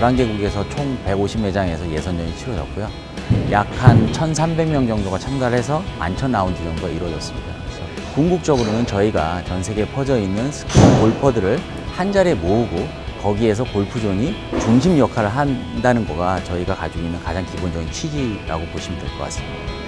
11개국에서 총 150매장에서 예선전이 치러졌고요. 약 한 1,300명 정도가 참가를 해서 11,000라운드 정도가 이루어졌습니다. 그래서 궁극적으로는 저희가 전 세계에 퍼져 있는 스키나 골퍼들을 한 자리에 모으고 거기에서 골프존이 중심 역할을 한다는 거가 저희가 가지고 있는 가장 기본적인 취지라고 보시면 될 것 같습니다.